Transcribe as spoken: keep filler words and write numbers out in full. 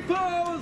People!